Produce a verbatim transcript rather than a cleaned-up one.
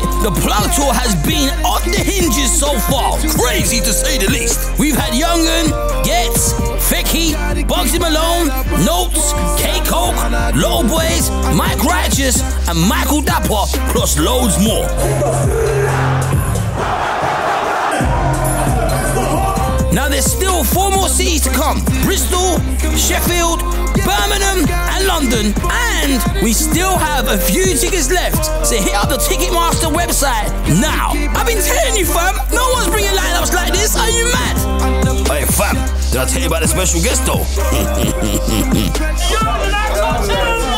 it, the Plug Tour has been off the hinges so far. Crazy to say the least. We've had Yungen, Ghetts, Fekky, Bugsy Malone, Notes, K Koke, Lotto Boyzz, Mike Righteous, and Michael Dapaah, plus loads more. Now there's still four more cities to come: Bristol, Sheffield, Birmingham and London, and we still have a few tickets left, so hit up the Ticketmaster website now. I've been telling you, fam, no one's bringing lineups like this. Are you mad? Hey fam, did I tell you about the special guest though?